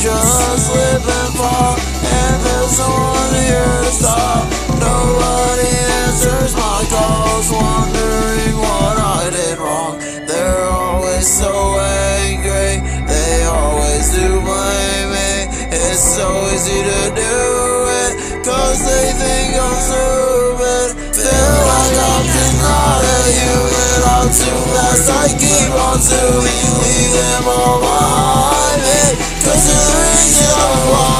Just live and fall, and there's no one here to stop. Nobody answers my calls, wondering what I did wrong. They're always so angry, they always do blame me. It's so easy to do it, cause they think I'm stupid. Feel like I'm just not a human, I'm too fast, I keep on zooming. Leave them all behind me, cause they're the reason I'm blind.